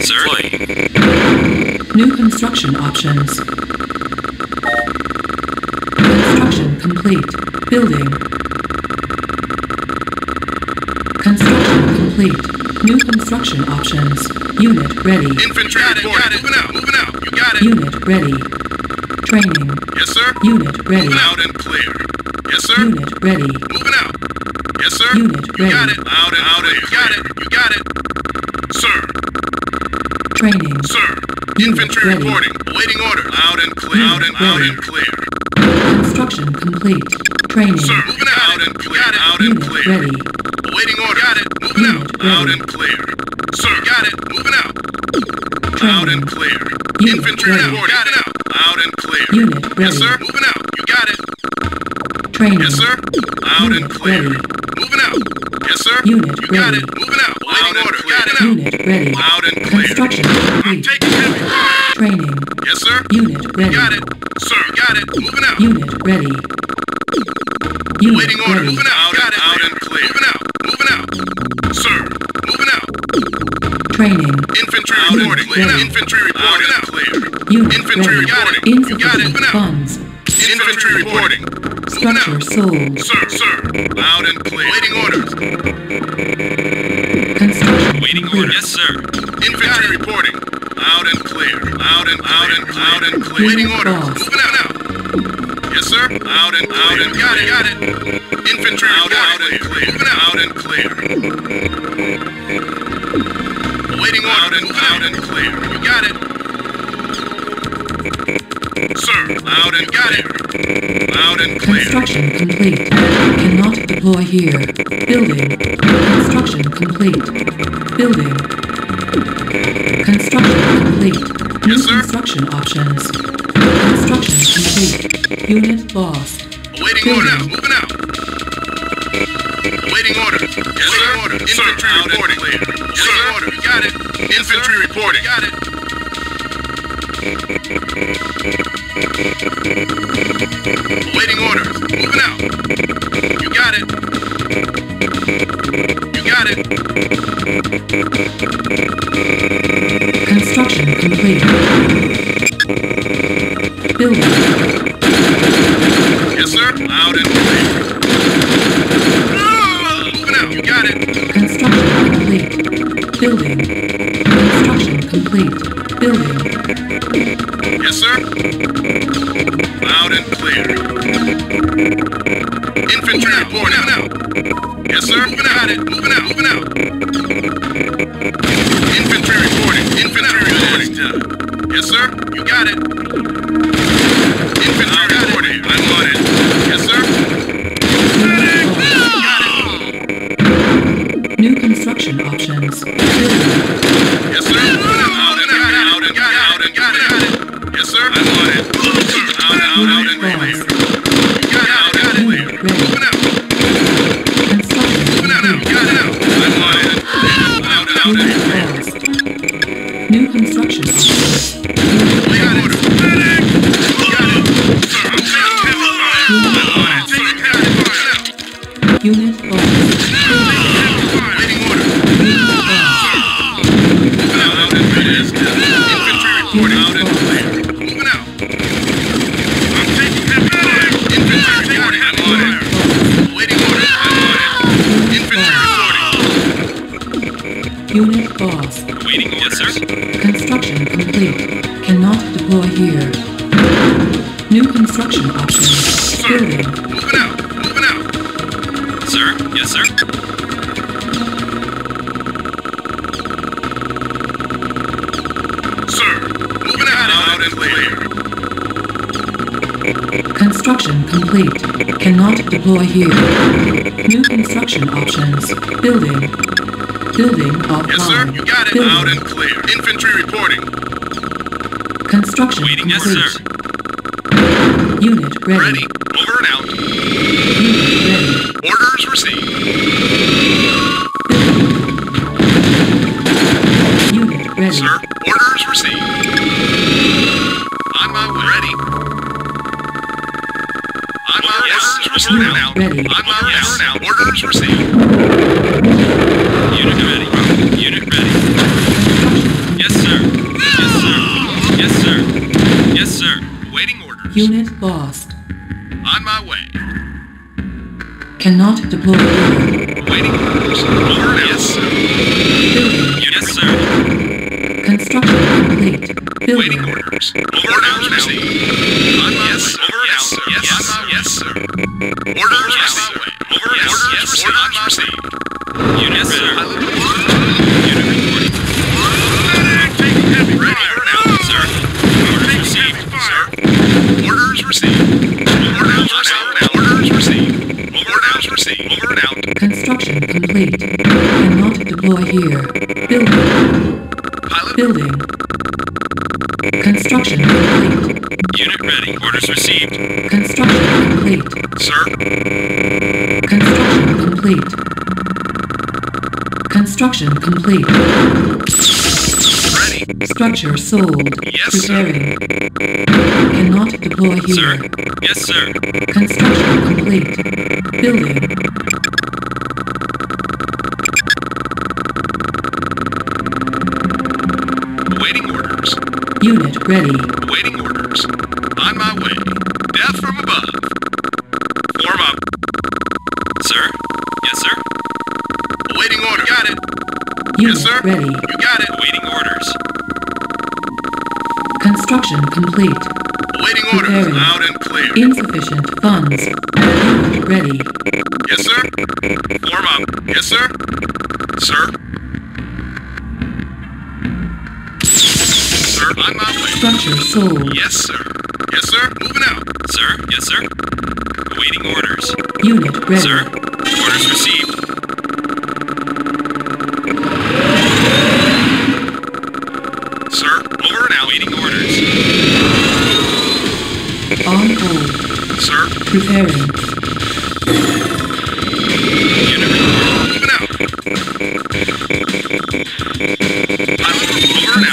Sir? New construction options. Construction complete. Building. Construction complete. New construction options. Unit ready. Infantry reporting. Moving out. You got it. Unit ready. Training. Yes, sir. Unit ready. Moving out and clear. Yes, sir. Unit ready. Moving out. Yes, sir. Unit ready. You got it. Loud and out. You got it. Sir. Training. Sir. Infantry ready. Reporting. Awaiting order. Loud and clear. Construction complete. Training. Sir. Moving out. Loud and clear. Ready. Awaiting order. Got it. Moving out. Ready. Loud and clear. Sir. Got it. Moving out. Training. Loud and clear. Unit infantry ready. Reporting. Got it out. Loud and clear. Unit ready. Yes, sir. Moving out. You got it. Training. Yes, sir. Loud and clear. Moving out. Yes, sir. Unit you ready. Got it. Moving out. Loud and clear. Got it out. Unit ready. Loud and clear. Construction complete. I'm taking heavy fire. Training. Yes, sir. Unit ready. Got it. Sir, got it. Moving out. Unit ready. Unit waiting ready. Order. Moving out. Got it. Loud and clear. Moving out. Sir. Moving out. Training. Infantry loud reporting. Ready. Infantry reporting. Out. Clear. Unit infantry ready. Reporting. Insufficient you got it. Moving funds. Out. Infantry reporting. Structure sold. Sir. Loud and clear. Waiting orders. Construction. Waiting orders. Yes, sir. Infantry reporting. Loud and clear. Waiting orders. Moving out. Yes, sir. Loud and got it. Infantry reporting. Loud and clear. Waiting orders. Loud and clear. You got it. Sir. Loud and clear. Loud and clear. Construction complete. Cannot deploy here. Building. Construction complete. Building. Construction complete. New yes, construction options. Construction complete. Unit lost. Awaiting order. Moving out. Awaiting order. Yes, sir. Order. Infantry sir. Reporting. Yes, sir. Order. You got it. Infantry yes, reporting. Got it. Awaiting orders. Moving out. You got it. Construction complete. Building. Yes, sir. Loud and clear. Moving out. You got it. Construction complete. Building. Construction complete. Building. Yes, sir. Loud and clear. Infantry reporting. Out. Yes, sir. Moving out. Infantry reporting. Yes, sir. You got it. Infantry reporting. I'm on it. Yes, sir. Got it. New construction options. Yes, sir. Deploy here. New construction options. Building. Building offline. Yes, sir. You got it. Building. Loud and clear. Infantry reporting. Construction waiting. Complete. Yes, sir. Unit ready. Ready. Over and out. Unit ready. Orders received. Building. Unit ready. Sir. Orders received. On my way. Ready. Orders now. Orders received. Unit ready. Yes, Yes, sir. Yes, sir. Waiting orders. Unit lost. On my way. Cannot deploy. Waiting orders. Over. Yes, sir. Building. Yes, sir. Construction complete. Building. Waiting orders. Over now. Yes, sir. Yes, sir. Yes, sir. Orders. Yes, sir. Over. Yes, sir. Yes, sir. Construction complete. Cannot deploy here. Building. Pilot. Building. Construction complete. Unit ready. Orders received. Construction complete. Sir. Construction complete. Construction complete. Ready. Structure sold. Yes, preparing. Sir. Cannot deploy here. Sir. Yes, sir. Construction complete. Building. Unit ready. Waiting orders. On my way. Death from above. Form up. Sir? Yes, sir. Waiting order. Got it. Unit yes, sir. Ready. You got it. Waiting orders. Construction complete. Waiting orders. Preparing. Loud and clear. Insufficient funds. Unit ready. Yes, sir. Form up. Yes, sir. Sir. On my way. Structure sold. Yes, sir. Yes, sir. Moving out. Sir. Yes, sir. Awaiting orders. Unit ready. Sir. Orders received. Sir. Over and out. Awaiting orders. On hold. Sir. Preparing. Unit ready.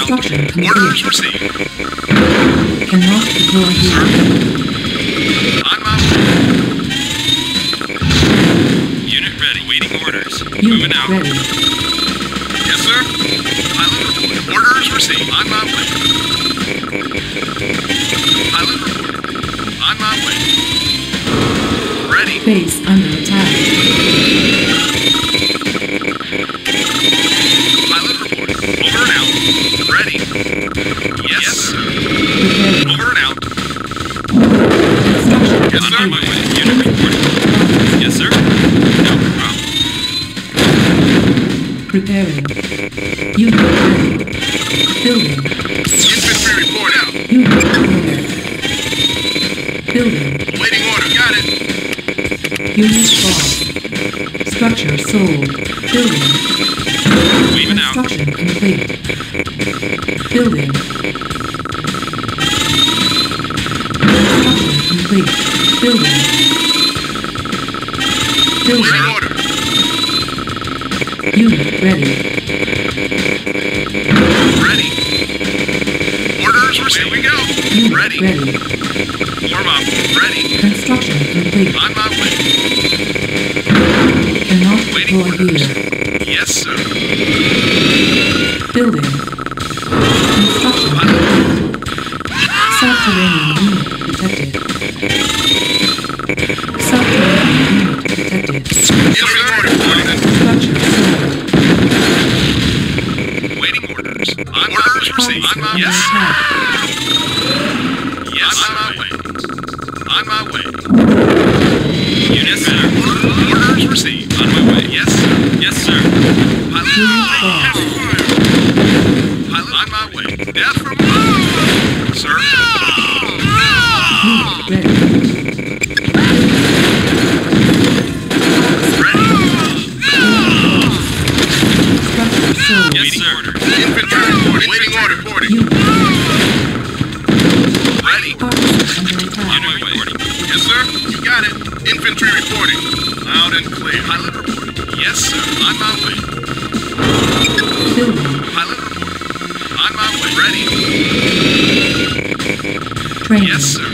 Moving out. Orders received. Cannot deploy here. On my way. Unit ready. Waiting orders. Unit moving out. Ready. Yes, sir. Pilot. Orders received. On my way. Pilot. On my way. Ready. Base under attack. Over and out. Ready. Yes. Preparing. Over and out. Yes, sir. On my way. Unit reporting. Yes, sir. No problem. Preparing. Unit ready. Building. Infantry report out. Unit prepared. Building. Waiting order. Got it. Unit fall. Structure sold. Building. Weaving out. Construction complete. Building. Construction complete. Building. Building. Waiting order. Unit ready. Ready. Orders received. Here we go. Unit ready. Warm up. Ready. Construction complete. On my way. Cannot deploy here. Yes, sir. Building. Construction complete. Subterranean unit detected. Subterranean unit detected. Structure sold. Waiting orders. Orders received. On my way. Yes, sir. Yes, on my way. On my way. Unit ready. Orders received. On my way. Yes, sir. Yes, sir. Pilot on my way. Death from above. Sir. Ready. Ready. Yes, sir. Infantry reporting. Waiting order. Ready. On my way. Yes, sir. You got it. Infantry reporting. Loud and clear. Pilot reporting. Yes, sir. On my way. Building. Pilot reporting. On my way. Ready. Training. Yes, sir.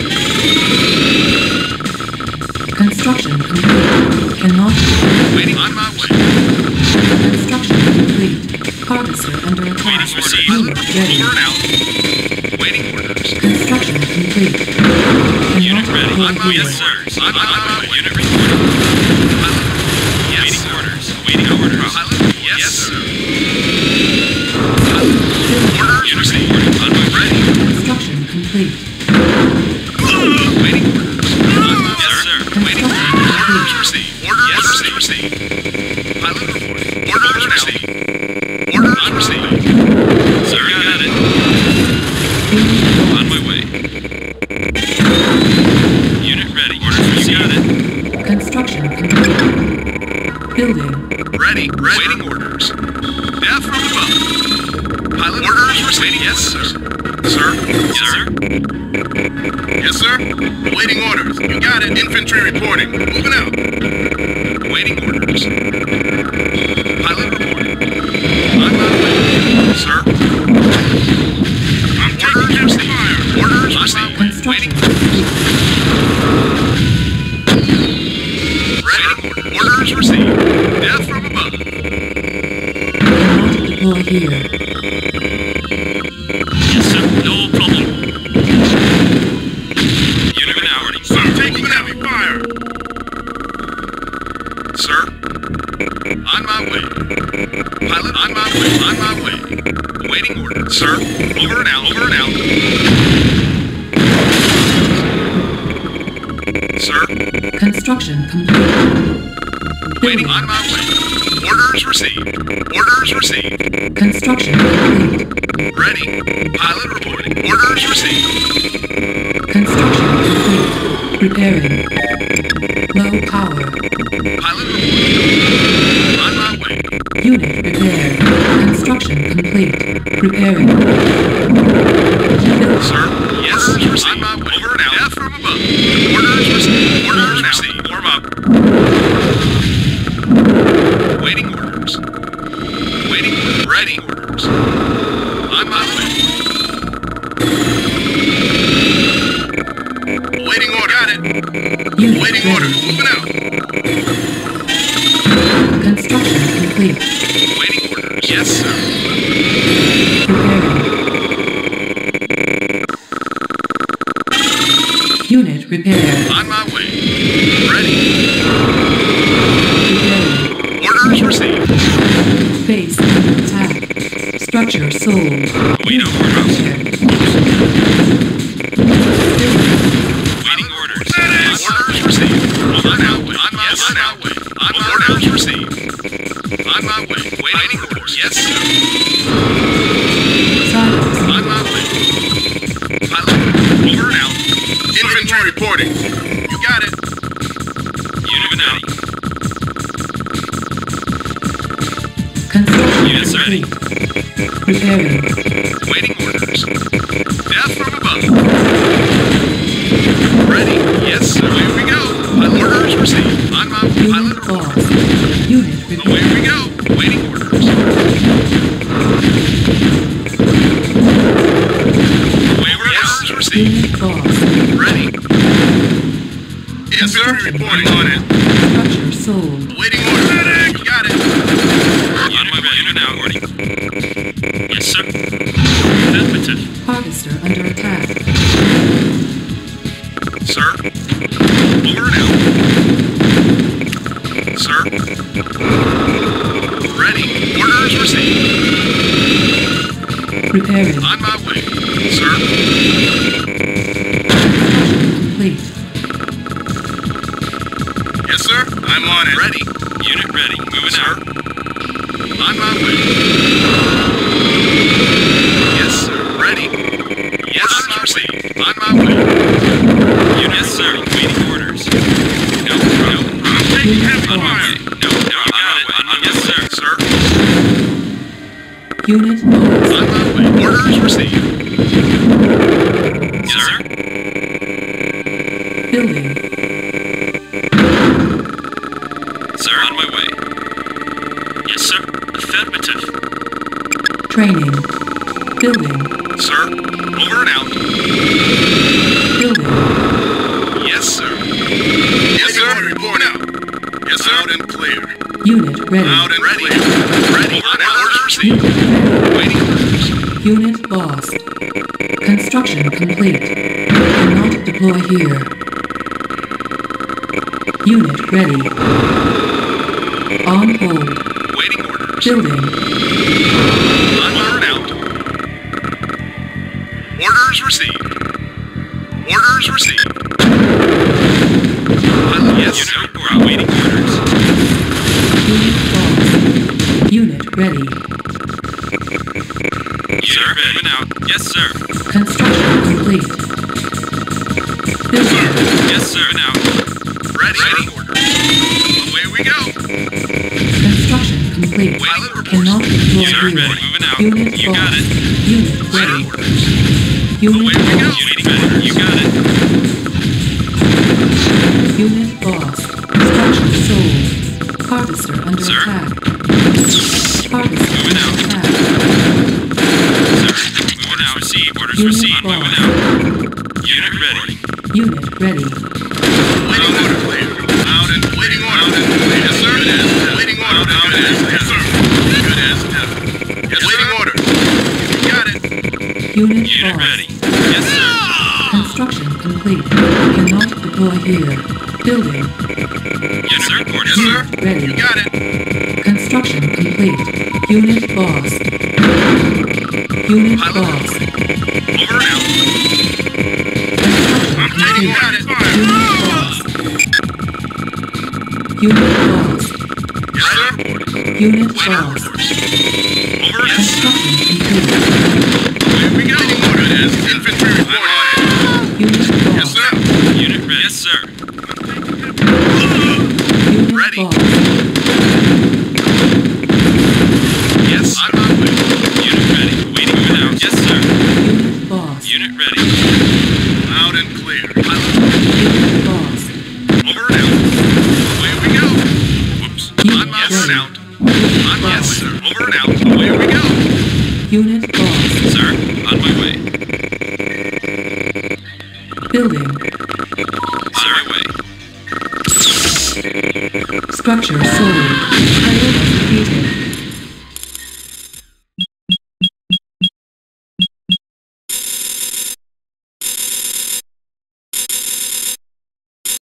Construction complete. Cannot. Waiting. On my way. Construction complete. Harvester under attack. Waiting. Received. Pilot reporting. Over and out. Waiting. Wait. Yes, sir. Unit reporting. Yes, sir. Awaiting orders. Pilot. Yes, sir. Order received. Runway ready. Construction complete. Awaiting orders. Yes, sir. Waiting. Orders received. Orders received. Pilot. Orders received. Order received. Sir, you got it. On my way. Unit ready. Orders received. Got it. Construction complete. Building. Ready. Waiting orders. Down from above. Pilot orders received. Yes, sir. Sir. Yes, sir. Yes, sir. Waiting orders. You got it. Infantry reporting. Moving out. Waiting orders. Pilot reporting. On my way. Sir. I'm orders received. Fire. Orders received. Waiting. Ready. Orders received. Death from above. Yes, sir. No problem. Unit in hour. Sir, taking heavy fire. Sir. On my way. Pilot, on my way. On my way. Waiting order. Sir. Over and out. Over and out. Sir. Construction complete. Waiting on my way. Orders received. Orders received. Construction complete. Ready. Pilot reporting. Orders received. Construction complete. Preparing. Low power. Pilot reporting. On my way. Unit prepared. Construction complete. Preparing. Sir. Yes. Orders received. On my way. Over and out. Death from above. Orders received. Orders received. Warm up. Waiting orders. Waiting. Ready orders. On my way. Waiting order. Got it. Unit waiting ready. Order. Moving out. Construction complete. Waiting orders. Yes, sir. Preparing. Unit repaired. On my way. Ready. Preparing. Orders received. Base attack. Structure sold. Waiting orders. Waiting orders. Orders received. On our way. On my way. On my orders received. On my way. Waiting orders. Yes. On my way. Pilot. Over and out. Inventory reporting. You got it. Unit out. Units ready. Preparing. Waiting orders. Death from above. Ready. Yes, away we go. Orders received. On my pilot report. Unit ready. Away we go. Waiting orders. Away we go. Orders received. Ready. Yes, sir. Reporting on it. Structure sold. Waiting orders. Got it. Unit now warning. Yes, sir. Affirmative. Harvester under attack. Sir. Over now. Sir. Ready. Orders received. Preparing. On my way. Sir. Complete. Yes, sir. I'm on it. Ready. Unit ready. Moving out. On my way. Yes, sir. Ready. Yes, sir. On my way. Yes, sir. Waiting orders. No, no. I'm taking half on my way. No, no. You got it. On my way. Yes, sir. Sir. Unit. On my way. Orders received. Yes, sir. Building. Sir, on my way. Yes, sir. Affirmative. Training. Building. Sir. Over and out. Building. Yes, sir. Yes, sir. Report out. Yes, sir. Out and clear. Unit ready. Out and ready. Ready. On orders received. Waiting orders. Unit lost. Construction complete. Cannot deploy here. Unit ready. On hold. Waiting orders. Building. Onward and out. Orders received. Orders received. Yes, sir. Unit report. Waiting orders. Unit false. Unit ready. Sir, moving out. Yes, sir. Construction complete. Building. Yes, sir. Now. Ready. Ready. Away we go. Construction complete. Pilot reports. Unit ready. Moving out. Unit you false. Got it. Unit ready. Unit away we go. Unit ready. You got it. Unit lost. Construction sold. Harvester under sir. Attack. Harvester moving out. Attack. Sir, moving out. Received. Orders unit received. Lost. Moving out. Unit ready. Unit ready. Waiting order. Out and waiting order. Yes, sir. Waiting order. Out and yes, sir. Good as yes, waiting order. You got it. Unit ready. Yes, sir. Construction complete. Cannot deploy here. Building. Yes, sir. Yes, sir. Ready. You got it. Construction complete. Unit lost. Unit lost. Over and out. Unit lost. Unit lost. Unit lost. Construction complete. Here we go. Infantry report. Unit lost. Yes, sir. Unit ready. Yes, sir. Unit ready. Lost. Yes, I'm on way. Unit ready. Waiting without. Yes, sir. Unit lost. Unit ready. Loud and clear. Unit lost. Over and out. Away we go. Whoops. Unit on yes, out. On yes, sir. Over and out. Away we go. Unit lost. Sir, on my way. Building. On my way. Structure sold. Title executed.